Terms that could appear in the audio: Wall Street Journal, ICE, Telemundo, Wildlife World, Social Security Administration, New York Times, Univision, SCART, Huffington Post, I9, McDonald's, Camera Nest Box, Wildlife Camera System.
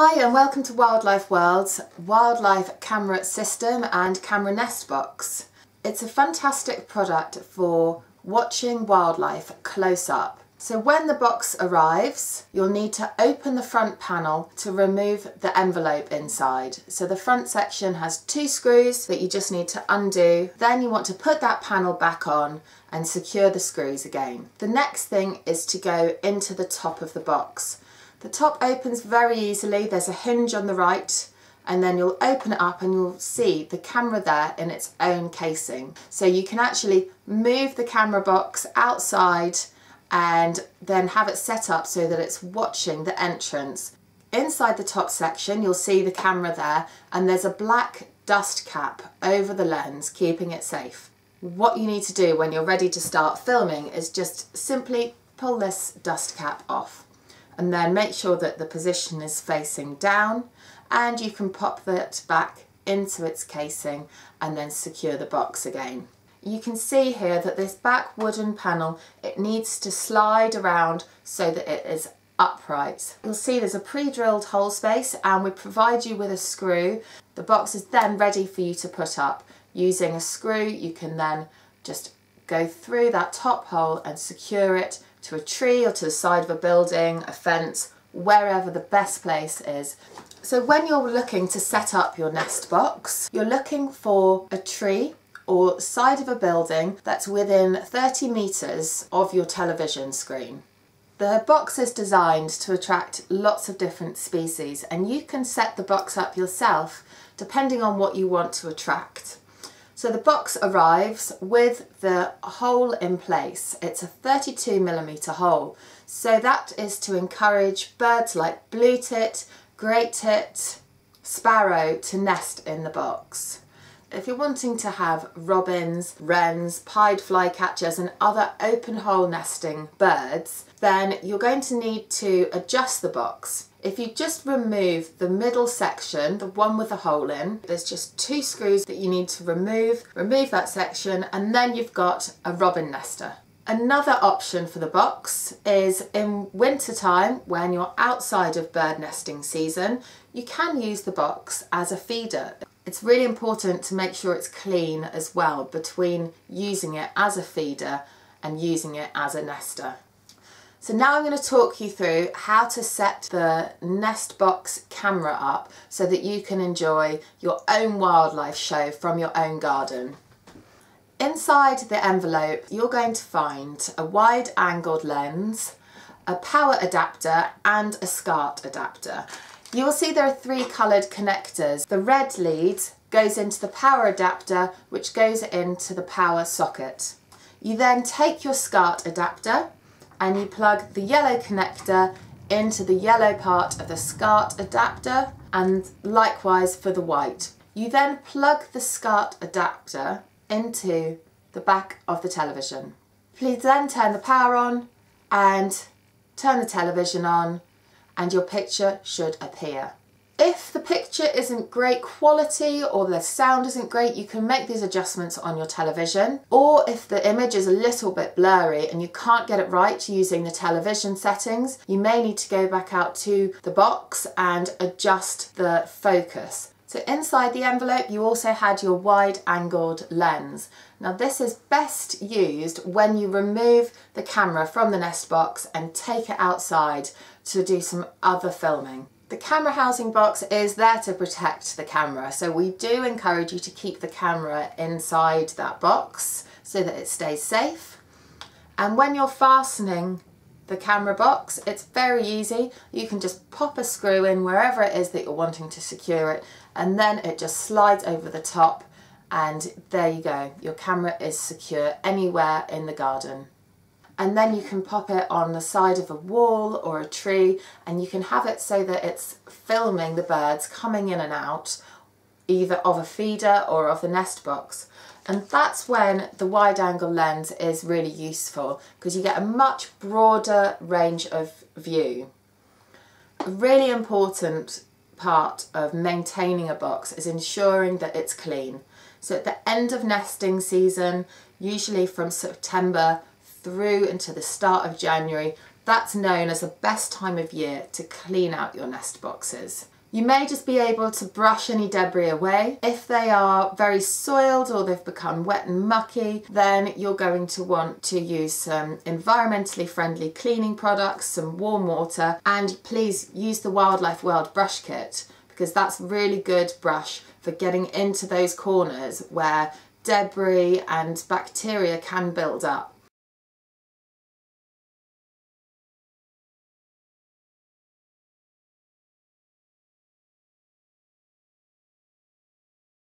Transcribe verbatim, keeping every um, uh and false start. Hi and welcome to Wildlife World's Wildlife Camera System and Camera Nest Box. It's a fantastic product for watching wildlife close up. So when the box arrives, you'll need to open the front panel to remove the envelope inside. So the front section has two screws that you just need to undo. Then you want to put that panel back on and secure the screws again. The next thing is to go into the top of the box. The top opens very easily, there's a hinge on the right, and then you'll open it up and you'll see the camera there in its own casing. So you can actually move the camera box outside and then have it set up so that it's watching the entrance. Inside the top section you'll see the camera there, and there's a black dust cap over the lens keeping it safe. What you need to do when you're ready to start filming is just simply pull this dust cap off. And then make sure that the position is facing down, and you can pop that back into its casing and then secure the box again. You can see here that this back wooden panel, it needs to slide around so that it is upright. You'll see there's a pre-drilled hole space, and we provide you with a screw. The box is then ready for you to put up. Using a screw you can then just go through that top hole and secure it to a tree or to the side of a building, a fence, wherever the best place is. So when you're looking to set up your nest box, you're looking for a tree or side of a building that's within thirty meters of your television screen. The box is designed to attract lots of different species, and you can set the box up yourself depending on what you want to attract. So the box arrives with the hole in place. It's a thirty-two millimeter hole. So that is to encourage birds like blue tit, grey tit, sparrow to nest in the box. If you're wanting to have robins, wrens, pied flycatchers and other open hole nesting birds, then you're going to need to adjust the box. If you just remove the middle section, the one with the hole in, there's just two screws that you need to remove. Remove that section, and then you've got a robin nester. Another option for the box is in winter time, when you're outside of bird nesting season, you can use the box as a feeder. It's really important to make sure it's clean as well between using it as a feeder and using it as a nester. So now I'm going to talk you through how to set the nest box camera up so that you can enjoy your own wildlife show from your own garden. Inside the envelope you're going to find a wide angled lens, a power adapter and a SCART adapter. You will see there are three coloured connectors. The red lead goes into the power adapter, which goes into the power socket. You then take your SCART adapter and you plug the yellow connector into the yellow part of the SCART adapter, and likewise for the white. You then plug the SCART adapter into the back of the television. Please then turn the power on and turn the television on, and your picture should appear. If the picture isn't great quality or the sound isn't great, you can make these adjustments on your television. Or if the image is a little bit blurry and you can't get it right using the television settings, you may need to go back out to the box and adjust the focus. So inside the envelope you also had your wide angled lens. Now this is best used when you remove the camera from the nest box and take it outside to do some other filming. The camera housing box is there to protect the camera, so we do encourage you to keep the camera inside that box so that it stays safe. And when you're fastening the camera box, it's very easy. You can just pop a screw in wherever it is that you're wanting to secure it, and then it just slides over the top, and there you go. Your camera is secure anywhere in the garden. And then you can pop it on the side of a wall or a tree, and you can have it so that it's filming the birds coming in and out either of a feeder or of the nest box. And that's when the wide angle lens is really useful, because you get a much broader range of view. A really important part of maintaining a box is ensuring that it's clean. So at the end of nesting season, usually from September through into the start of January, That's known as the best time of year to clean out your nest boxes. You may just be able to brush any debris away. If they are very soiled or they've become wet and mucky, then you're going to want to use some environmentally friendly cleaning products, some warm water, and please use the Wildlife World brush kit, because that's a really good brush for getting into those corners where debris and bacteria can build up.